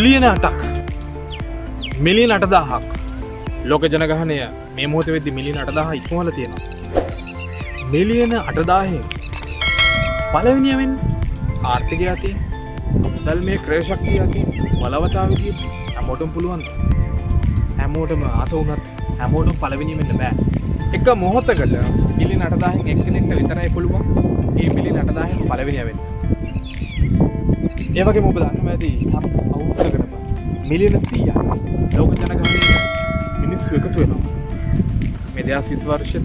Million 8,000ක් ලෝක ජනගහනය මේ මොහොතේ වෙද්දි මිලියන 8,000 ඉක්මවලා තියෙනවා. මිලියන 8,000 පළවෙනියෙන් ආර්ථිකය ඇති මුදල්මය ක්‍රය ශක්තිය ඇති බලවතාවකී හැමෝටම පුළුවන්. හැමෝටම ආස වුණත් හැමෝටම පළවෙනියෙන් වෙන්න බෑ. එක මොහොතකට මිලියන 8,000 එක්කෙනෙක්ට විතරයි පුළුවන් මේ මිලියන 8,000 පළවෙනිය වෙන්න. ඒ වගේම ඔබ දන්නවා ඇති අවුරුද්දකට මිලියන 100ක් ලෝක ජනගහනය මිනිස්සු එකතු වෙනවා. මේ 2020 වර්ෂයේ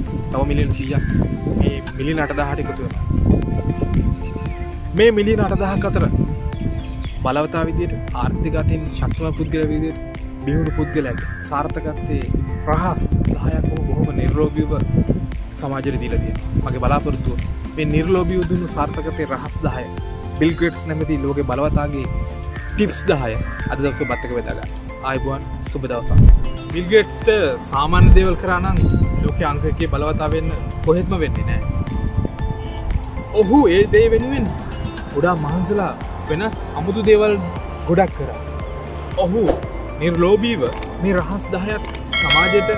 තව මිලියන 100ක් මේ මිලියන 8,000ට එකතු වෙනවා. මේ මිලියන 8,000 අතර බලවතා විදියට ආර්ථික අතින් ශක්තිමත් පුද්ගල විදියට බිහුණු පුද්ගලයන් සාර්ථකත්වයේ රහස් 10ක් බොහොම නිර්ලෝභීව සමාජයට දීලා තියෙනවා. මගේ බලාපොරොත්තුව මේ නිර්ලෝභීව දුන්නු සාර්ථකත්වයේ රහස් 10 බිල් ගේට්ස් නැමැති ලෝකේ බලවතාගේ ටිප්ස් 10 අද දවසේ බත් එක බෙදා ගන්න. ආයුබෝවන් සුබ දවසක්. බිල් ගේට්ස්ට සාමාන්‍ය දේවල් කරා නම් ලෝකයේ අංක 1 බලවතා වෙන්න කොහෙත්ම වෙන්නේ නැහැ. ඔහු ඒ දේ වෙනුවෙන් ගොඩාක් මහන්සිලා වෙනස් අමුතු දේවල් ගොඩක් කරා. ඔහු නිර්ලෝභීව මේ රහස් 10ක් සමාජයට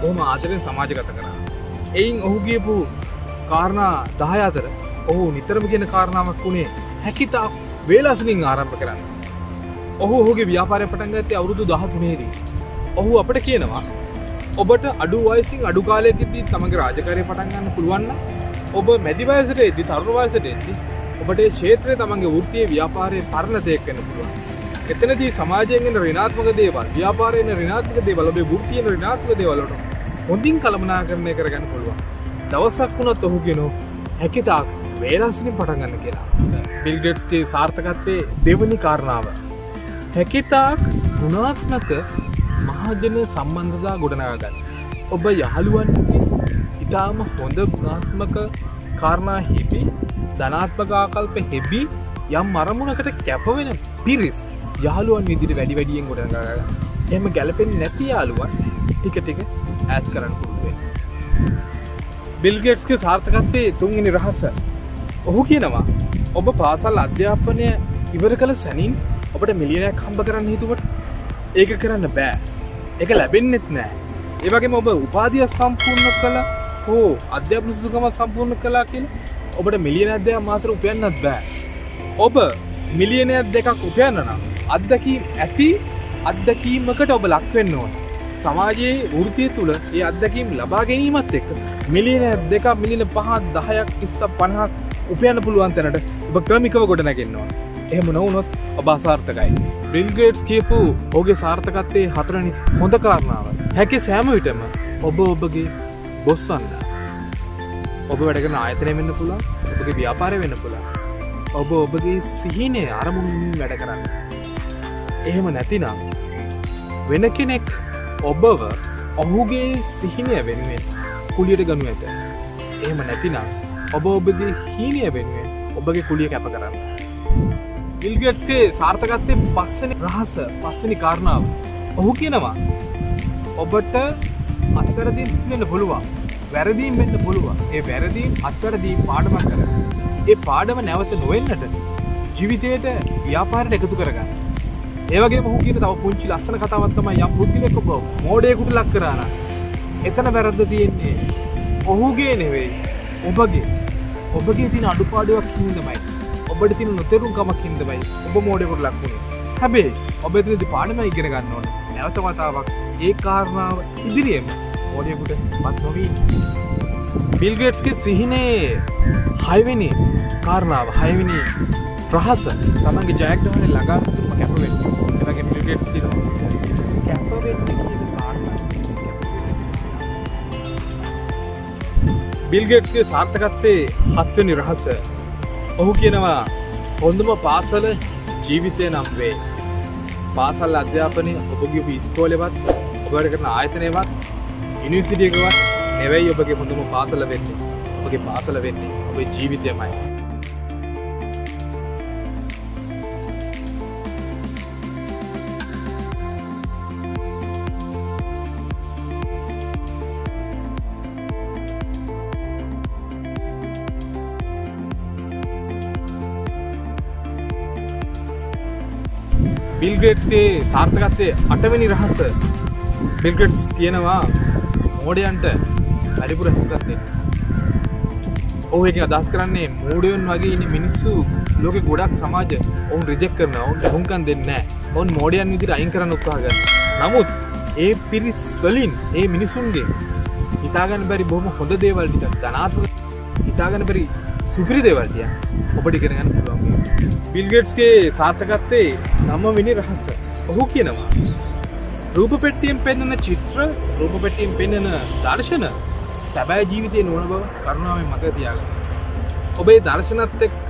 බොහොම ආදරෙන් සමාජගත කරා. එයින් ඔහු කියපු කාරණා 10 අතර ඔහු නිතරම කියන කාරණාවක් උනේ හැකිතා වේලාසනින් ආරම්භ කරන්න. ඔහු ඔහුගේ ව්‍යාපාරය පටන් ගත්තේ අවුරුදු 13 දී. ඔහු අපට කියනවා ඔබට අඩු වයසින් අඩු කාලයකදී තමගේ රාජකාරිය පටන් ගන්න පුළුවන් නම් ඔබ මැදි වයසට එද්දී තරුණ වයසට එද්දී ඔබට ඒ ක්ෂේත්‍රයේ තමගේ වෘත්තීය ව්‍යාපාරයේ පරිණතයක් වෙන්න පුළුවන්. එතනදී සමාජයෙන් එන ඍණාත්මක දේවල්, ව්‍යාපාරයෙන් එන ඍණාත්මක දේවල්, ඔබේ වෘත්තියෙන් එන ඍණාත්මක දේවල් වලට හොඳින් කළමනාකරණය කරගන්න පුළුවන්. දවසක් වුණත් ඔහු කියනවා හැකිතාක් වේලාසනින් පටන් ගන්න කියලා. බිල් ගේට්ස්ගේ සාර්ථකත්වයේ දෙවෙනි කාරණාව හැකිතාක් ගුණාත්මක මහජන සම්බන්ධතා ගොඩනගා ගන්න. ඔබ යහළුවන්ගේ ඉතාම හොඳ ගුණාත්මක කාරණා හිපි, ධනාත්මක ආකල්ප හිපි යම් අරමුණකට කැප වෙන පිරිස් යාළුවන් විදිහට වැඩි වැඩියෙන් ගොඩනගා ගන්න. එහෙම ගැලපෙන්නේ නැති යාළුවන් ටික ටික ඈඩ් කරන්න පුළුවන් වෙනවා. බිල් ගේට්ස්ගේ සාර්ථකත්වයේ තුන්වෙනි රහස ඔහු කියනවා ඔබ පාසල් අධ්‍යාපනය ඉවර කළ සැනින් ඔබට මිලියනයක් හම්බ කරන්න හිතුවට ඒක කරන්න බෑ. ඒක ලැබෙන්නෙත් නෑ. ඒ වගේම ඔබ උපාධිය සම්පූර්ණ කළා හෝ අධ්‍යාපන සුදුසුකම සම්පූර්ණ කළා කියලා ඔබට මිලියනයක් දෙයක් මාසෙට උපයන්නත් බෑ. ඔබ මිලියනයක් දෙකක් උපයන්න නම් අත්දැකීම් ඇති අත්දැකීමකට ඔබ ලක්වෙන්න ඕන. සමාජයේ වෘත්තිය තුළ ඒ අත්දැකීම් ලබා ගැනීමත් එක්ක මිලියන 2 මිලියන 5 10ක් 20 50ක් උපයන්න පුළුවන් තැනට ඔබ ක්‍රමිකව ගොඩනගෙන්න ඕන. එහෙම නොවුනොත් ඔබ අසාර්ථකයි. බිල් ගේට්ස් කියපු ඔහුගේ සාර්ථකත්වයේ හතරවෙනි හොඳ කාරණාව හැකි සෑම විටම ඔබ ඔබගේ බොස් වන්න. ඔබ වැඩ කරන ආයතනය වෙන්න පුළුවන්, ඔබගේ ව්‍යාපාරය වෙන්න පුළුවන්. ඔබ ඔබගේ සිහිනේ අරමුණින් වැඩ කරන්න. එහෙම නැතිනම් වෙන කෙනෙක් ඔබව ඔහුගේ සිහිනය වෙනුවෙන් කුලියට ගනු ඇත. එහෙම නැතිනම් ඔබ ඔබගේ හීනය වෙනුවෙන් ඔබගේ කුලිය කැප කරන්න. බිල් ගේට්ස්ගේ සාර්ථකත්වයේ පස්වෙනි කාරණාව ඔහු කියනවා ඔබට අත්තරදීන් සිදුවෙන්න පුළුවන්, වැරදීම් වෙන්න පුළුවන්. ඒ වැරදීම් අත්තරදීන් පාඩමක් කරගන්න. ඒ පාඩම නැවත නොවෙන්නට ජීවිතයට ව්‍යාපාරයට එකතු කරගන්න. ඒවගේ ඔහු කියන තව පුංචි ලස්සන කතාවක් තමයි යම් පුද්ගලෙක් ඔබ මෝඩයෙකුට ලක් කරා නම් එතන වැරද්ද තියෙන්නේ ඔහුගේ නෙවෙයි ඔබගේ. ඔබගේ තියෙන අඩුපාඩුවක් හින්දාමයි, ඔබට තියෙන නොතේරුම්කමක් හින්දාමයි ඔබ මෝඩයෙකුට ලක් වුනේ. හැබැයි ඔබ එතනදී පාඩම ඉගෙන ගන්න ඕනේ. නැවත වතාවක් ඒ කාරණාව ඉදිරියෙම මෝඩයෙකුටවත් නොවී. බිල් ගේට්ස්ගේ සිහිනේ 6වෙනි කාරණාව, 6වෙනි රහස තමන්ගේ ජයග්‍රහණය ළඟාම කැප වෙන්න. බිල් ගේට්ස්ගේ සාර්ථකත්වයේ 7වෙනි රහස ඔහු කියනවා හොඳම පාසල ජීවිතය නම් වේ. පාසල් අධ්‍යාපනය ඔබගේ ඉස්කෝලේවත් ඔබ වැඩ කරන ආයතනයවත් යුනිවර්සිටි එකවත් නෙවෙයි ඔබගේ හොඳම පාසල වෙන්නේ. ඔබගේ පාසල වෙන්නේ ඔබේ ජීවිතයමයි. बिल गेट्स के सार्थकते अटवेनी रहस्य बिल गेट्स කියනවා මෝඩය අන්ට පරිපූර හිතන්නේ ඔව් ඒක අදහස් කරන්නේ මෝඩයන් වගේ ඉන්නේ මිනිස්සු ලෝකේ ගොඩක් සමාජ ඔවුන් රිජෙක්ට් කරනවා ඔවුන් ලහුම්කම් දෙන්නේ නැහැ ඔවුන් මෝඩයන් විදිහට අයින් කරන්න උත්සාහ කරනවා නමුත් ඒ පිරිසලින් ඒ මිනිසුන්ගේ හිතාගන්න බැරි බොහොම හොඳ දේවල් ටික ධනාත්මක හිතාගන්න බැරි සුපිරි දේවල් ටික ඔබට ඉගෙන ගන්න පුළුවන් बिल गेट्स के सार्थकते नम विनी रहस्य बहुख्य नम रूपपेटियं पेन्न चित्र रूपपेटियं पेन्न दर्शन सबाय जीविते नोनबव करुणावे मग त्याग ओबे दर्शनत එක්ක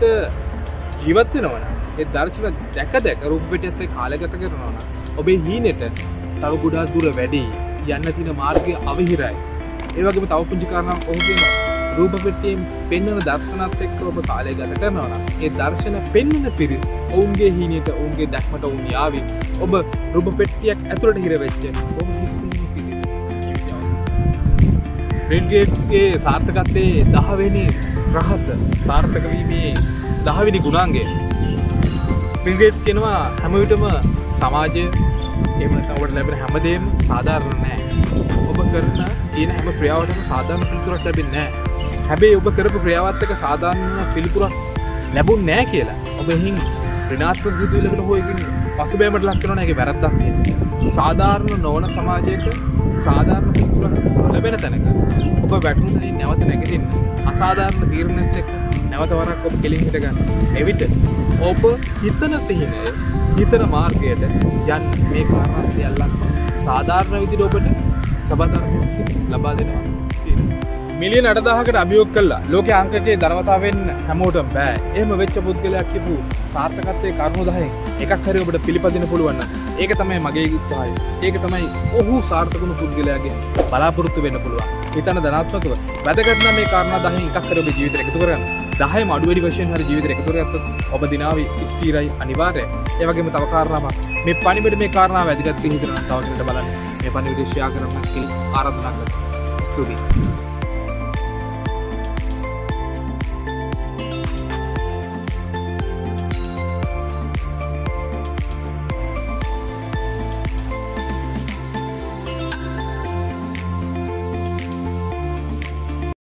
ජීවත් වෙනවා ඒ දර්ශන දැක දැක රූපපෙටියත් එක්ක කාලගත කරනවා ඔබේ හීනෙට තව ගොඩාක් දුර වැඩි යන්න තියෙන මාර්ගය අවහිරයි ඒ වගේම තව පුංචි කාරණාවක් ඔහු කියනවා रूपपेटियं पेन्न दर्शनत එක්ක ඔබ කාලය ගත කරනවා ඒ දර්ශන පෙන්වන පිරිස ඔවුන්ගේ හීනෙට ඔවුන්ගේ දැක්මට ඔවුන් යාවි ඔබ රූපපෙට්ටියක් ඇතුළට හිර වෙච්ච ඔබ කිසිම පිළිතුරක් බිල් ගේට්ස්ගේ සාර්ථකත්වයේ 10 වෙනි රහස සාර්ථක වීමේ 10 වෙනි ගුණාංගය බිල් ගේට්ස් කියනවා හැම විටම සමාජය එහෙම නැත්නම් ඔබට ලැබෙන හැමදේම සාධාරණ නැහැ ඔබ කරන තියෙන හැම ක්‍රියාවකටම සාධාරණ පිළිතුරක් ලැබෙන්නේ නැහැ හැබැයි ඔබ කරපු ක්‍රියාවත් එක්ක සාධාරණ පිළිතුරක් ලැබුන්නේ නැහැ කියලා. ඔබෙන් ඍණාත්මක සිදුවීමකට හෝ එකින් පසුබෑමකට ලක් කරනවා නේද? වැරද්දක් නේද? සාධාරණ නොවන සමාජයක සාධාරණ පිළිතුරක් ලැබෙන තැනක ඔබ වැටුණු දෙයින් නැවත නැගිටින්න. අසාධාරණ තීරණෙත් එක්ක නැවත වරක් ඔබ කෙලින් හිට ගන්න. එවිට ඔබ හිතන සිහිනය, හිතන මාර්ගයට යන්න මේ කාරණා සියල්ලක් සාධාරණ විදිහට ඔබට සබඳතාවක් ලබා දෙනවා. මිලියන 8000කට අභියෝග කළා ලෝකයේ අංකකයේ ධර්මතාවෙන් හැමෝටම බෑ. එහෙම වෙච්ච පුද්ගලයා කියපු සාර්ථකත්වයේ කරුණු 10න් එකක් හරි ඔබට පිළිපදින්න පුළුවන් නම් ඒක තමයි මගේ උත්සාහය. ඒක තමයි ඔහු සාර්ථකම පුද්ගලයාගේ බලාපොරොත්තු වෙන්න පුළුවන්. හිතන ධනාත්මකව වැදගත් නම් මේ කාරණා 10න් එකක් හරි ඔබේ ජීවිතයට එකතු කරගන්න. 10ම අඩු වැඩි වශයෙන් හරි ජීවිතයට එකතු කරගත්තොත් ඔබ දිනාවේ ස්ථිරයි අනිවාර්යයි. ඒ වගේම තව කාරණාවක් මේ පණිවිඩ මේ කාරණාව වැදගත් වෙන හිතන තව කෙනෙක්ට බලන්න. මේ පණිවිඩය ෂෙයා කරන්න කියලා ආරාධනා කරනවා. ස්තුතියි.